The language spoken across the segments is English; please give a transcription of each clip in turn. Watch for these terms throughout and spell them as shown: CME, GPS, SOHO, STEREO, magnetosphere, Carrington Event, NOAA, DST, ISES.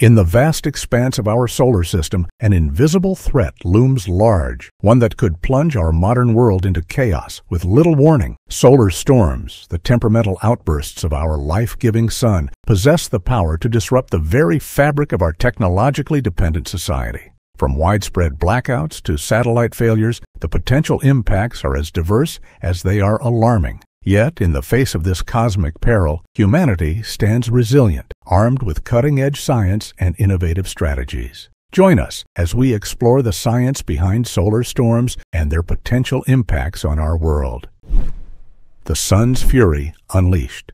In the vast expanse of our solar system, an invisible threat looms large, one that could plunge our modern world into chaos with little warning. Solar storms, the temperamental outbursts of our life-giving sun, possess the power to disrupt the very fabric of our technologically dependent society. From widespread blackouts to satellite failures, the potential impacts are as diverse as they are alarming. Yet, in the face of this cosmic peril, humanity stands resilient, armed with cutting-edge science and innovative strategies. Join us as we explore the science behind solar storms and their potential impacts on our world. The Sun's Fury Unleashed.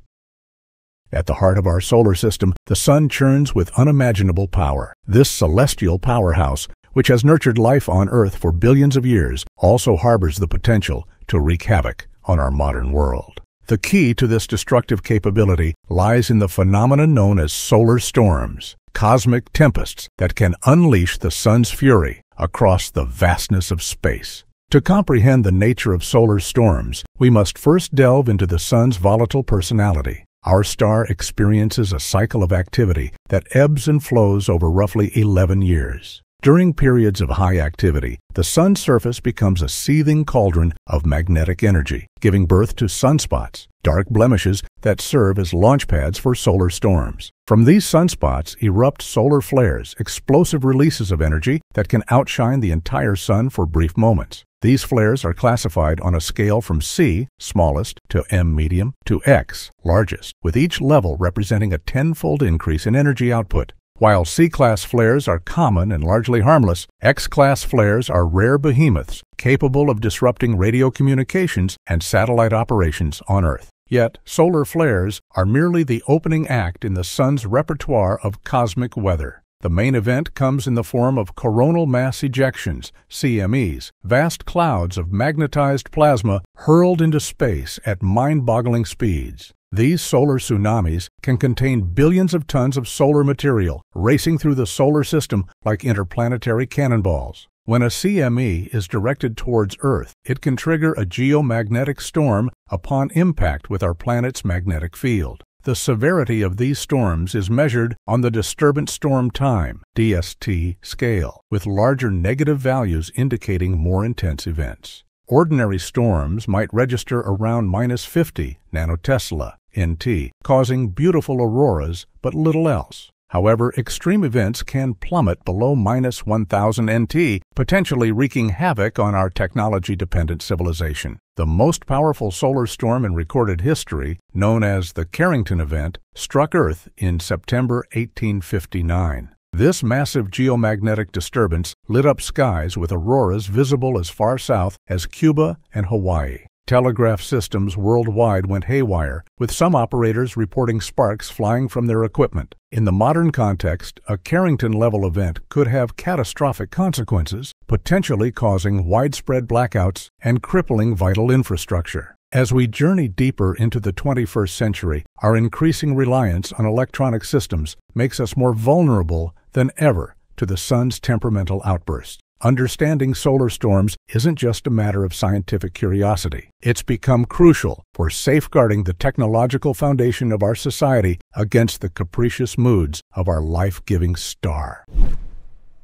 At the heart of our solar system, the Sun churns with unimaginable power. This celestial powerhouse, which has nurtured life on Earth for billions of years, also harbors the potential to wreak havoc on our modern world. The key to this destructive capability lies in the phenomenon known as solar storms, cosmic tempests that can unleash the sun's fury across the vastness of space. To comprehend the nature of solar storms, we must first delve into the sun's volatile personality. Our star experiences a cycle of activity that ebbs and flows over roughly 11 years. During periods of high activity, the sun's surface becomes a seething cauldron of magnetic energy, giving birth to sunspots, dark blemishes that serve as launch pads for solar storms. From these sunspots erupt solar flares, explosive releases of energy that can outshine the entire sun for brief moments. These flares are classified on a scale from C, smallest, to M, medium, to X, largest, with each level representing a tenfold increase in energy output. While C-class flares are common and largely harmless, X-class flares are rare behemoths capable of disrupting radio communications and satellite operations on Earth. Yet, solar flares are merely the opening act in the sun's repertoire of cosmic weather. The main event comes in the form of coronal mass ejections, CMEs, vast clouds of magnetized plasma hurled into space at mind-boggling speeds. These solar tsunamis can contain billions of tons of solar material racing through the solar system like interplanetary cannonballs. When a CME is directed towards Earth, it can trigger a geomagnetic storm upon impact with our planet's magnetic field. The severity of these storms is measured on the disturbance storm time (DST) scale, with larger negative values indicating more intense events. Ordinary storms might register around -50 nanotesla (NT), causing beautiful auroras but little else. However, extreme events can plummet below -1000 NT, potentially wreaking havoc on our technology-dependent civilization. The most powerful solar storm in recorded history, known as the Carrington Event, struck Earth in September 1859. This massive geomagnetic disturbance lit up skies with auroras visible as far south as Cuba and Hawaii. Telegraph systems worldwide went haywire, with some operators reporting sparks flying from their equipment. In the modern context, a Carrington-level event could have catastrophic consequences, potentially causing widespread blackouts and crippling vital infrastructure. As we journey deeper into the 21st century, our increasing reliance on electronic systems makes us more vulnerable than ever to the sun's temperamental outbursts. Understanding solar storms isn't just a matter of scientific curiosity. It's become crucial for safeguarding the technological foundation of our society against the capricious moods of our life-giving star.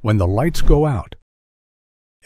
When the lights go out.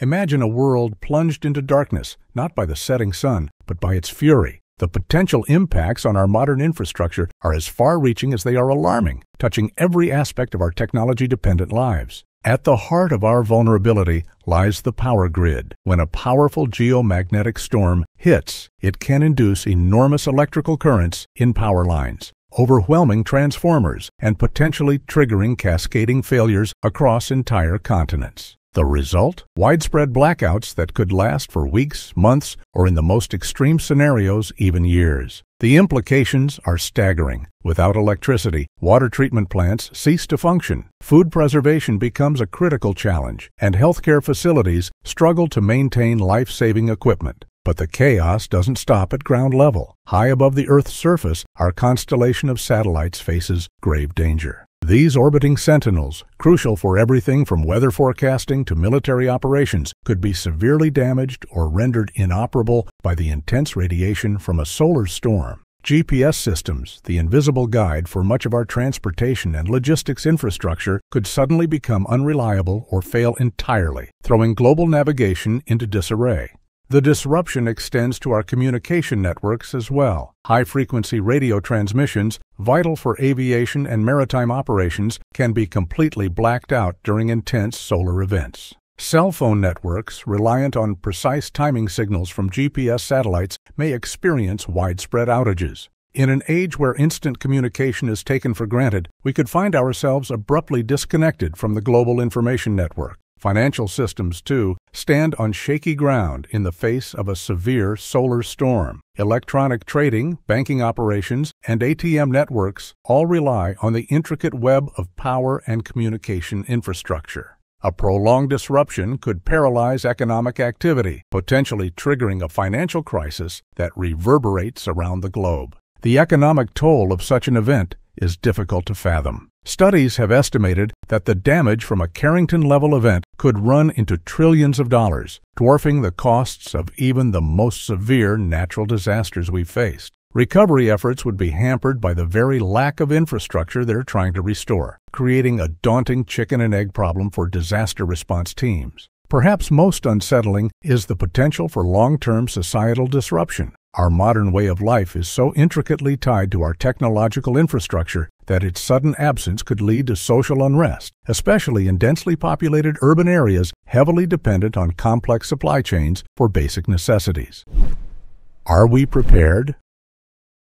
Imagine a world plunged into darkness, not by the setting sun, but by its fury. The potential impacts on our modern infrastructure are as far-reaching as they are alarming, touching every aspect of our technology-dependent lives. At the heart of our vulnerability lies the power grid. When a powerful geomagnetic storm hits, it can induce enormous electrical currents in power lines, overwhelming transformers, and potentially triggering cascading failures across entire continents. The result? Widespread blackouts that could last for weeks, months, or in the most extreme scenarios, even years. The implications are staggering. Without electricity, water treatment plants cease to function, food preservation becomes a critical challenge, and healthcare facilities struggle to maintain life-saving equipment. But the chaos doesn't stop at ground level. High above the Earth's surface, our constellation of satellites faces grave danger. These orbiting sentinels, crucial for everything from weather forecasting to military operations, could be severely damaged or rendered inoperable by the intense radiation from a solar storm. GPS systems, the invisible guide for much of our transportation and logistics infrastructure, could suddenly become unreliable or fail entirely, throwing global navigation into disarray. The disruption extends to our communication networks as well. High-frequency radio transmissions, vital for aviation and maritime operations, can be completely blacked out during intense solar events. Cell phone networks, reliant on precise timing signals from GPS satellites, may experience widespread outages. In an age where instant communication is taken for granted, we could find ourselves abruptly disconnected from the global information network. Financial systems, too, stand on shaky ground in the face of a severe solar storm. Electronic trading, banking operations, and ATM networks all rely on the intricate web of power and communication infrastructure. A prolonged disruption could paralyze economic activity, potentially triggering a financial crisis that reverberates around the globe. The economic toll of such an event is difficult to fathom. Studies have estimated that the damage from a Carrington-level event could run into trillions of dollars, dwarfing the costs of even the most severe natural disasters we've faced. Recovery efforts would be hampered by the very lack of infrastructure they're trying to restore, creating a daunting chicken-and-egg problem for disaster response teams. Perhaps most unsettling is the potential for long-term societal disruption. Our modern way of life is so intricately tied to our technological infrastructure that its sudden absence could lead to social unrest, especially in densely populated urban areas heavily dependent on complex supply chains for basic necessities. Are we prepared?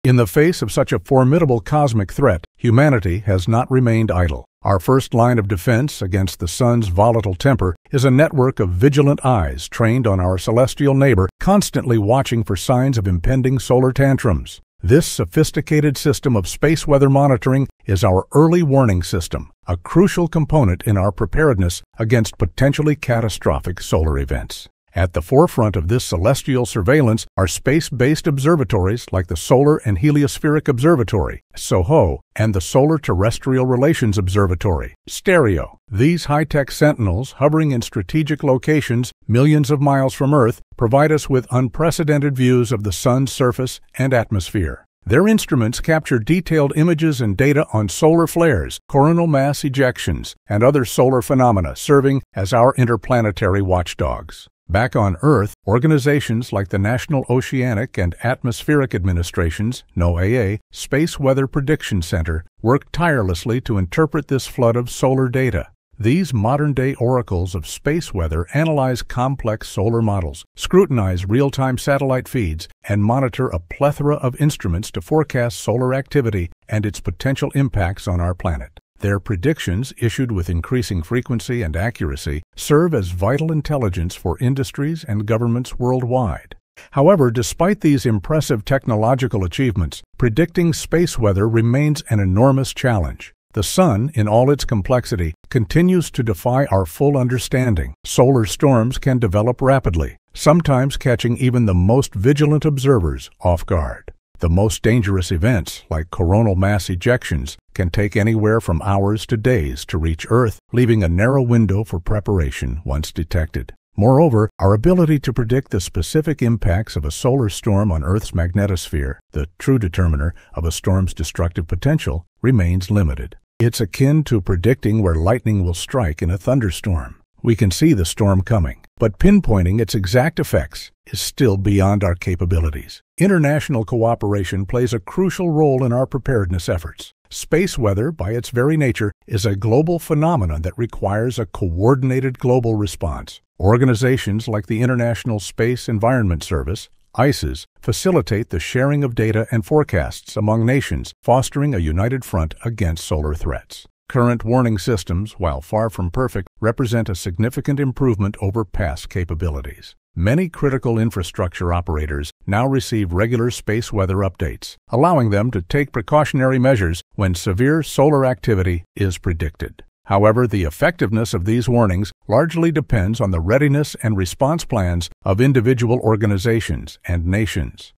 In the face of such a formidable cosmic threat, humanity has not remained idle. Our first line of defense against the sun's volatile temper is a network of vigilant eyes trained on our celestial neighbor, constantly watching for signs of impending solar tantrums. This sophisticated system of space weather monitoring is our early warning system, a crucial component in our preparedness against potentially catastrophic solar events. At the forefront of this celestial surveillance are space-based observatories like the Solar and Heliospheric Observatory, SOHO, and the Solar Terrestrial Relations Observatory, STEREO. These high-tech sentinels, hovering in strategic locations millions of miles from Earth, provide us with unprecedented views of the sun's surface and atmosphere. Their instruments capture detailed images and data on solar flares, coronal mass ejections, and other solar phenomena, serving as our interplanetary watchdogs. Back on Earth, organizations like the National Oceanic and Atmospheric Administration's NOAA Space Weather Prediction Center work tirelessly to interpret this flood of solar data. These modern-day oracles of space weather analyze complex solar models, scrutinize real-time satellite feeds, and monitor a plethora of instruments to forecast solar activity and its potential impacts on our planet. Their predictions, issued with increasing frequency and accuracy, serve as vital intelligence for industries and governments worldwide. However, despite these impressive technological achievements, predicting space weather remains an enormous challenge. The sun, in all its complexity, continues to defy our full understanding. Solar storms can develop rapidly, sometimes catching even the most vigilant observers off guard. The most dangerous events, like coronal mass ejections, can take anywhere from hours to days to reach Earth, leaving a narrow window for preparation once detected. Moreover, our ability to predict the specific impacts of a solar storm on Earth's magnetosphere, the true determiner of a storm's destructive potential, remains limited. It's akin to predicting where lightning will strike in a thunderstorm. We can see the storm coming, but pinpointing its exact effects is still beyond our capabilities. International cooperation plays a crucial role in our preparedness efforts. Space weather, by its very nature, is a global phenomenon that requires a coordinated global response. Organizations like the International Space Environment Service, ISES, facilitate the sharing of data and forecasts among nations, fostering a united front against solar threats. Current warning systems, while far from perfect, represent a significant improvement over past capabilities. Many critical infrastructure operators now receive regular space weather updates, allowing them to take precautionary measures when severe solar activity is predicted. However, the effectiveness of these warnings largely depends on the readiness and response plans of individual organizations and nations.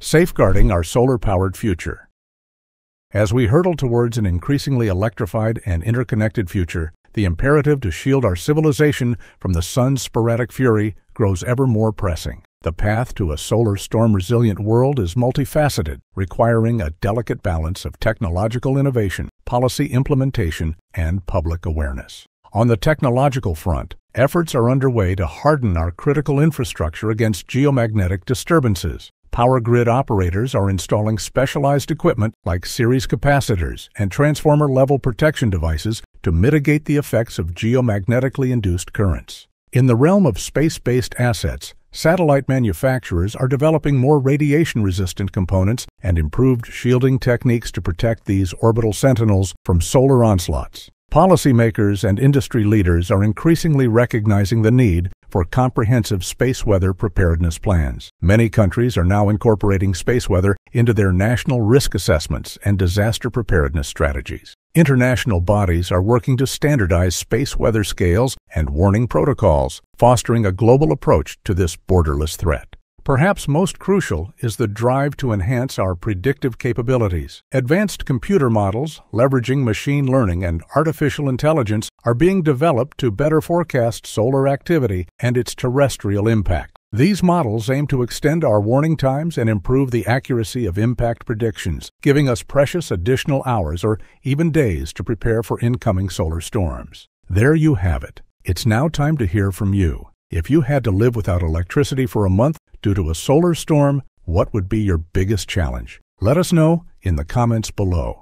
Safeguarding our solar-powered future. As we hurtle towards an increasingly electrified and interconnected future, the imperative to shield our civilization from the sun's sporadic fury grows ever more pressing. The path to a solar storm-resilient world is multifaceted, requiring a delicate balance of technological innovation, policy implementation, and public awareness. On the technological front, efforts are underway to harden our critical infrastructure against geomagnetic disturbances. Power grid operators are installing specialized equipment like series capacitors and transformer-level protection devices to mitigate the effects of geomagnetically induced currents. In the realm of space-based assets, satellite manufacturers are developing more radiation-resistant components and improved shielding techniques to protect these orbital sentinels from solar onslaughts. Policymakers and industry leaders are increasingly recognizing the need for comprehensive space weather preparedness plans. Many countries are now incorporating space weather into their national risk assessments and disaster preparedness strategies. International bodies are working to standardize space weather scales and warning protocols, fostering a global approach to this borderless threat. Perhaps most crucial is the drive to enhance our predictive capabilities. Advanced computer models, leveraging machine learning and artificial intelligence, are being developed to better forecast solar activity and its terrestrial impact. These models aim to extend our warning times and improve the accuracy of impact predictions, giving us precious additional hours or even days to prepare for incoming solar storms. There you have it. It's now time to hear from you. If you had to live without electricity for a month due to a solar storm, what would be your biggest challenge? Let us know in the comments below.